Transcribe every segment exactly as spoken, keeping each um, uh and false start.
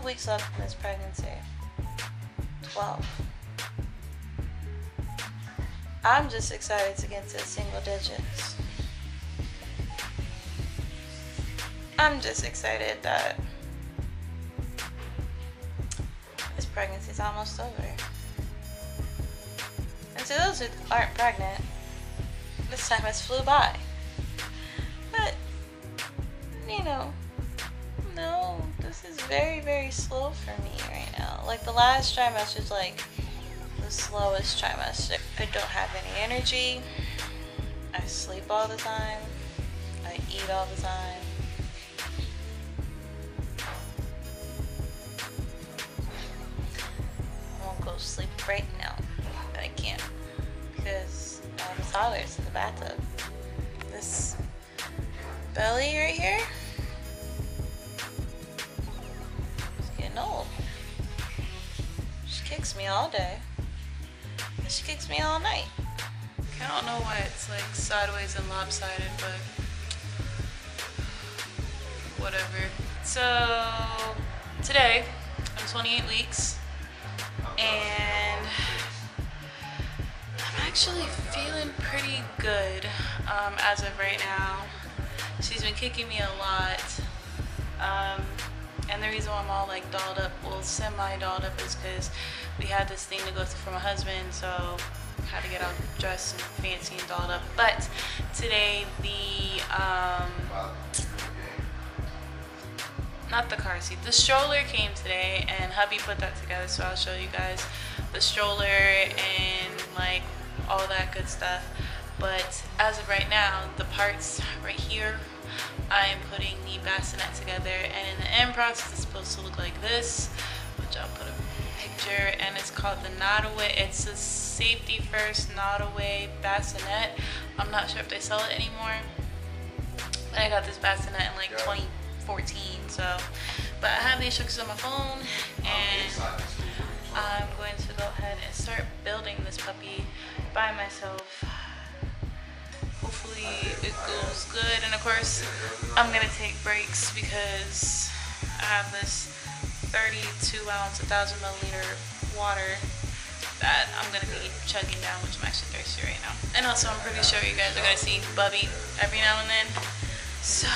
twelve weeks left in this pregnancy. twelve. I'm just excited to get to single digits. I'm just excited that this pregnancy is almost over. And to those who aren't pregnant, this time has flew by. But, you know, no, this is very, very slow for me right now. Like, the last trimester is like the slowest trimester. I don't have any energy. I sleep all the time. I eat all the time. Sleep right now, but I can't because I have toddlers in the bathtub. This belly right here is getting old. She kicks me all day and she kicks me all night. I don't know why it's like sideways and lopsided, but whatever. So today I'm twenty-eight weeks. And I'm actually feeling pretty good um, as of right now. She's been kicking me a lot. Um, and the reason why I'm all like dolled up, well, semi-dolled up, is because we had this thing to go to for my husband. So I had to get all dressed and fancy and dolled up. But today the, um, not the car seat, the stroller came today, and hubby put that together, so I'll show you guys the stroller and like all that good stuff. But as of right now, the parts right here, I am putting the bassinet together, and in the end process it's supposed to look like this, which I'll put a picture, and it's called the Knot Away. It's a Safety First Knot Away bassinet. I'm not sure if they sell it anymore, but I got this bassinet in like twenty fourteen, so, but I have these pictures on my phone, and I'm going to go ahead and start building this puppy by myself. Hopefully it goes good, and of course I'm gonna take breaks because I have this thirty-two ounce, one thousand milliliter water that I'm gonna be chugging down, which I'm actually thirsty right now. And also I'm pretty sure you guys are gonna see Bubby every now and then, so.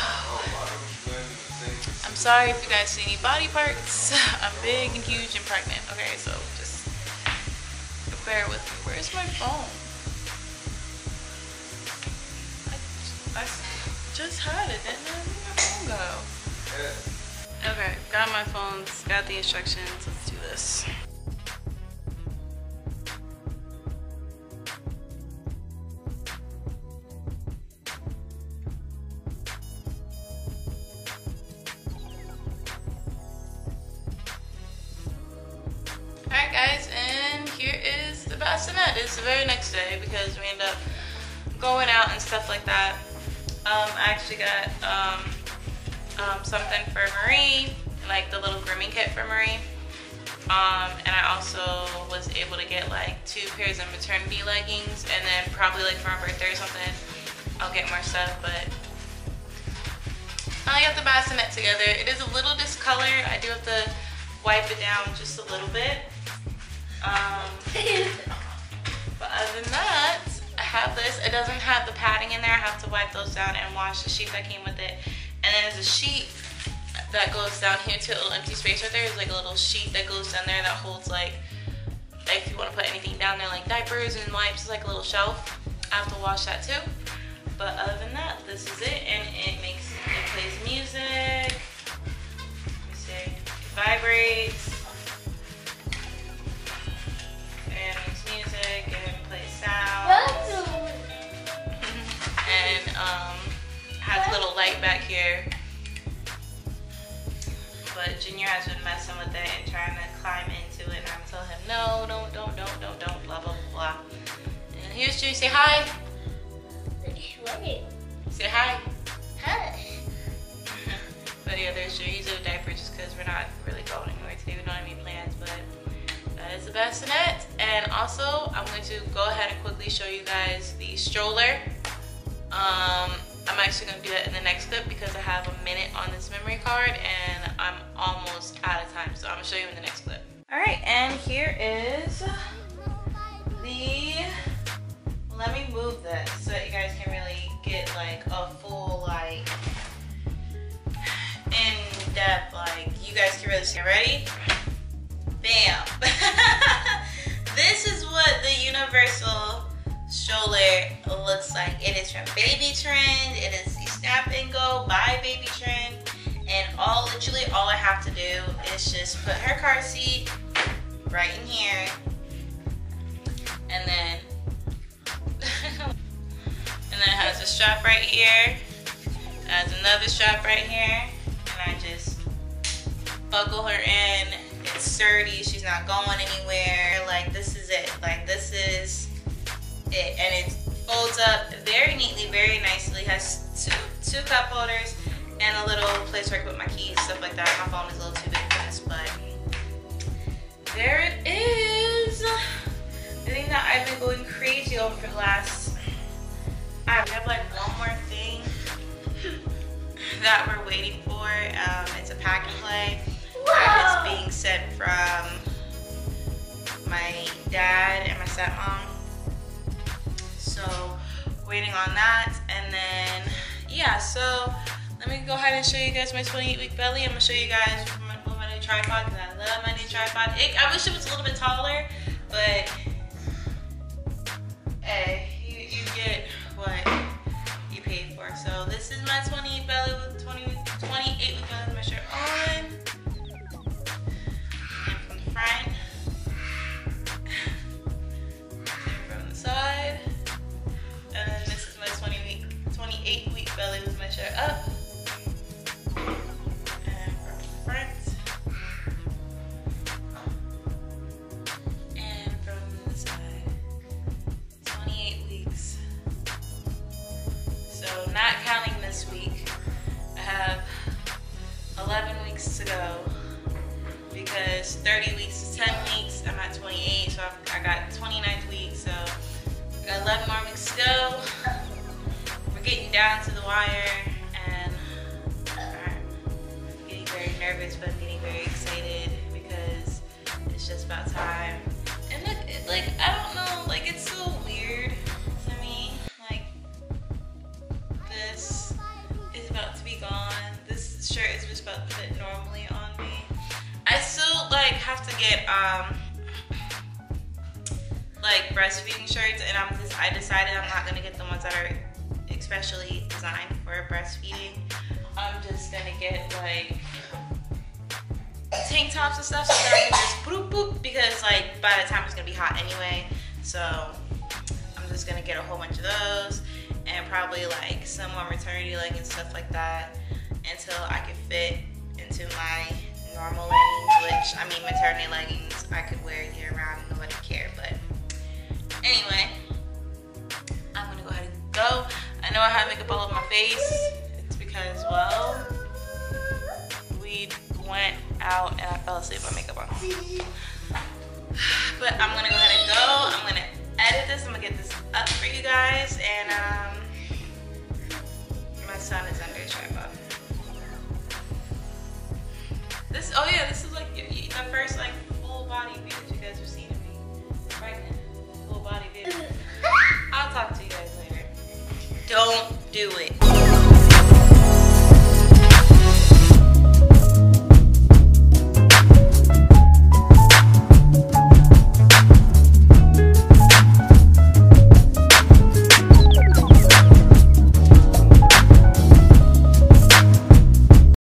I'm sorry if you guys see any body parts. I'm big and huge and pregnant. Okay, so just bear with me. Where's my phone? I, I just had it, didn't I? Where'd my phone go? Okay, got my phone, got the instructions. Let's do this. It's the very next day because we end up going out and stuff like that. Um, I actually got um, um, something for Marie, like the little grooming kit for Marie. Um, and I also was able to get like two pairs of maternity leggings, and then probably like for my birthday or something, I'll get more stuff. But I got the bassinet together. It is a little discolored. I do have to wipe it down just a little bit. Um, But other than that, I have this. It doesn't have the padding in there. I have to wipe those down and wash the sheet that came with it. And then there's a sheet that goes down here to a little empty space right there. There's like a little sheet that goes down there that holds like, like if you want to put anything down there, like diapers and wipes, it's like a little shelf. I have to wash that too. But other than that, this is it, and it makes, it plays music. Let me see, it vibrates. And it makes music, and it plays sounds, and um, has a little light back here, but Junior has been messing with it and trying to climb into it, and I'm telling him, no, don't, don't, don't, don't, don't, blah, blah, blah. And here's Junior, say hi. Say hi. Hi. But yeah, there's Junior, he's in a diaper just because we're not really going anywhere today, we don't have any plans, but that is the bassinet. And also I'm going to go ahead and quickly show you guys the stroller. um I'm actually going to do that in the next clip because I have a minute on this memory card and I'm almost out of time. through this here. Ready? Bam. This is what the universal stroller looks like. It is from Baby Trend. It is the Snap and Go by Baby Trend. And all, literally all I have to do is just put her car seat right in here. And then, and then it has a strap right here. It has another strap right here. And I just buckle her in. It's sturdy. She's not going anywhere. Like, this is it. Like, this is it. And it folds up very neatly, very nicely. It has two two cup holders and a little place where I can put my keys, stuff like that. My phone is a little too big for this, but there it is. The thing that I've been going crazy over for the last, I have like one more thing that we're waiting for. Um, it's a pack and play. Whoa. It's being sent from my dad and my stepmom. So waiting on that, and then yeah. So let me go ahead and show you guys my twenty-eight week belly. I'm gonna show you guys with my new tripod because I love my new tripod. It, I wish it was a little bit taller, but hey, you, you get what you paid for. So this is my twenty-eight belly with twenty-eight week belly with my shirt on. And from the front, from the side, and then this is my twenty-eight week belly with my shirt up. And from the front, and from the side. twenty-eight weeks. So not counting this week, I have eleven weeks to go because thirty weeks is ten weeks. I'm at twenty-eight, so I've, I got twenty-ninth week. So I got eleven more weeks to go. We're getting down to the wire, and I'm getting very nervous, but I'm getting very excited because it's just about time. And look, it, like I don't know, like it's so weird to me. Like this is about to be gone. This shirt is just about to fit normally on me. I still like have to get um like breastfeeding shirts, and I'm just I decided I'm not gonna get the ones that are especially designed for breastfeeding. I'm just gonna get like tank tops and stuff so that I can just boop boop, because like by the time it's gonna be hot anyway, so I'm just gonna get a whole bunch of those and probably like some more maternity leggings and stuff like that until I can fit into my normal leggings, which I mean maternity leggings I could wear year round and nobody would care. But anyway, I'm gonna go ahead and go. I know I have makeup all over my face. It's because, well, we went out and I fell asleep with makeup on. But I'm gonna go ahead and go. I'm gonna edit this. I'm gonna get this up for you guys. And um, my son is under a tripod. This, oh yeah, this is like the first like full body view that you guys are seeing of me. Pregnant, full body view. I'll talk to you guys later. Don't do it.